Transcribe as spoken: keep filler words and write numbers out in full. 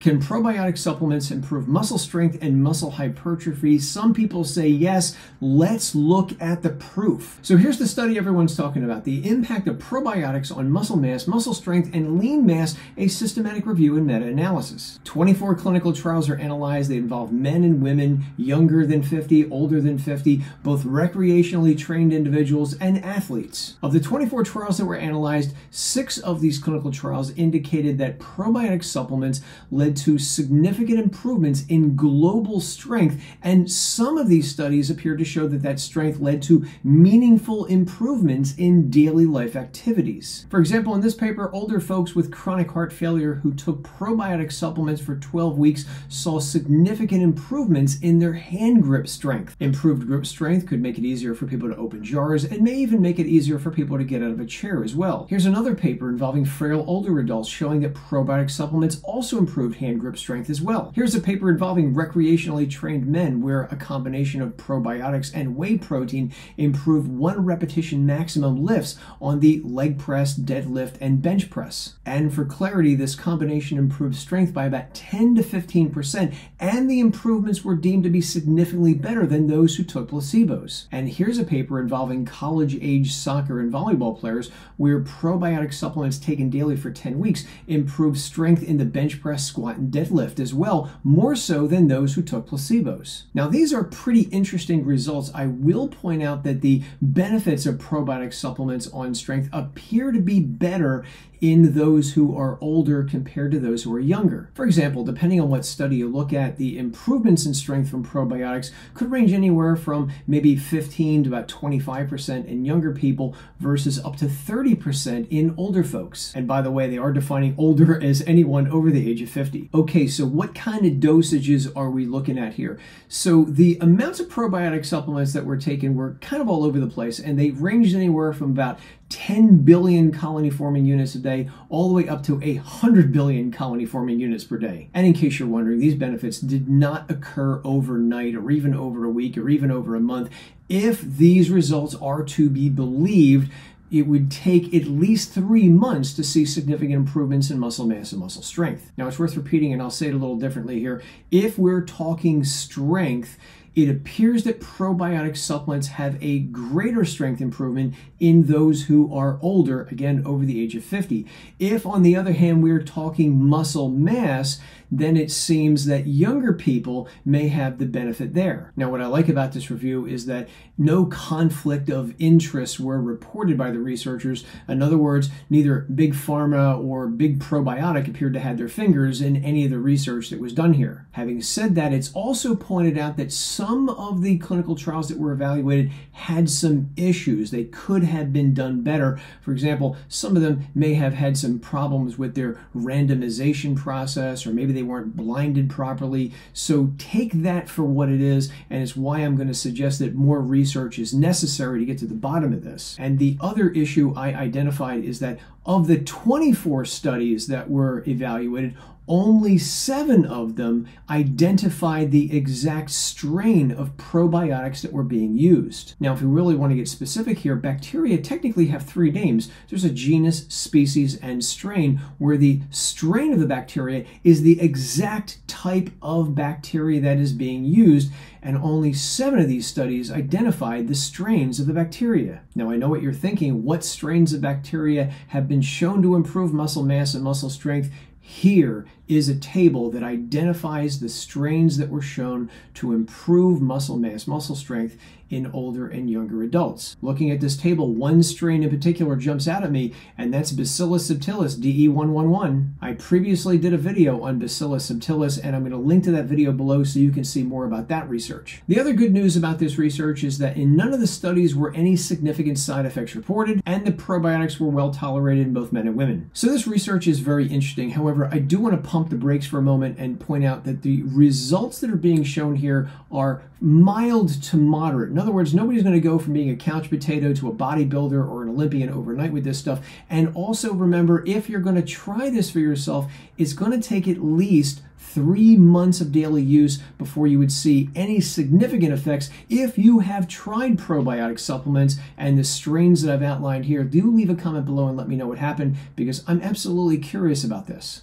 Can probiotic supplements improve muscle strength and muscle hypertrophy? Some people say yes. Let's look at the proof. So here's the study everyone's talking about, the impact of probiotics on muscle mass, muscle strength, and lean mass, a systematic review and meta-analysis. twenty-four clinical trials are analyzed. They involve men and women, younger than fifty, older than fifty, both recreationally trained individuals and athletes. Of the twenty-four trials that were analyzed, six of these clinical trials indicated that probiotic supplements led to significant improvements in global strength, and some of these studies appear to show that that strength led to meaningful improvements in daily life activities. For example, in this paper, older folks with chronic heart failure who took probiotic supplements for twelve weeks saw significant improvements in their hand grip strength. Improved grip strength could make it easier for people to open jars and may even make it easier for people to get out of a chair as well. Here's another paper involving frail older adults showing that probiotic supplements also improved hand grip strength as well. Here's a paper involving recreationally trained men where a combination of probiotics and whey protein improved one repetition maximum lifts on the leg press, deadlift, and bench press. And for clarity, this combination improved strength by about ten to fifteen percent, and the improvements were deemed to be significantly better than those who took placebos. And here's a paper involving college-age soccer and volleyball players where probiotic supplements taken daily for ten weeks improved strength in the bench press, squat, and deadlift as well, more so than those who took placebos. Now, these are pretty interesting results. I will point out that the benefits of probiotic supplements on strength appear to be better in those who are older compared to those who are younger. For example, depending on what study you look at, the improvements in strength from probiotics could range anywhere from maybe fifteen to about twenty-five percent in younger people versus up to thirty percent in older folks. And by the way, they are defining older as anyone over the age of fifty. Okay, so what kind of dosages are we looking at here? So the amounts of probiotic supplements that were taken were kind of all over the place, and they ranged anywhere from about ten billion colony-forming units a day all the way up to one hundred billion colony-forming units per day. And in case you're wondering, these benefits did not occur overnight or even over a week or even over a month. If these results are to be believed, it would take at least three months to see significant improvements in muscle mass and muscle strength. Now, it's worth repeating, and I'll say it a little differently here. If we're talking strength, it appears that probiotic supplements have a greater strength improvement in those who are older, again, over the age of fifty. If, on the other hand, we're talking muscle mass, then it seems that younger people may have the benefit there. Now, what I like about this review is that no conflict of interest were reported by the researchers. In other words, neither Big Pharma or Big Probiotic appeared to have their fingers in any of the research that was done here. Having said that, it's also pointed out that some Some of the clinical trials that were evaluated had some issues. They could have been done better. For example, some of them may have had some problems with their randomization process, or maybe they weren't blinded properly. So take that for what it is, and it's why I'm going to suggest that more research is necessary to get to the bottom of this. And the other issue I identified is that of the twenty-four studies that were evaluated, only seven of them identified the exact strain of probiotics that were being used. Now, if we really want to get specific here, bacteria technically have three names. There's a genus, species, and strain, where the strain of the bacteria is the exact type of bacteria that is being used, and only seven of these studies identified the strains of the bacteria. Now, I know what you're thinking. What strains of bacteria have been shown to improve muscle mass and muscle strength? Here is a table that identifies the strains that were shown to improve muscle mass, muscle strength in older and younger adults. Looking at this table, one strain in particular jumps out at me, and that's Bacillus subtilis D E one eleven. I previously did a video on Bacillus subtilis, and I'm going to link to that video below so you can see more about that research. The other good news about this research is that in none of the studies were any significant side effects reported, and the probiotics were well tolerated in both men and women. So this research is very interesting. However, I do want to pump the brakes for a moment and point out that the results that are being shown here are mild to moderate. In other words, nobody's going to go from being a couch potato to a bodybuilder or an Olympian overnight with this stuff. And also remember, if you're going to try this for yourself, it's going to take at least three months of daily use before you would see any significant effects. If you have tried probiotic supplements and the strains that I've outlined here, do leave a comment below and let me know what happened, because I'm absolutely curious about this.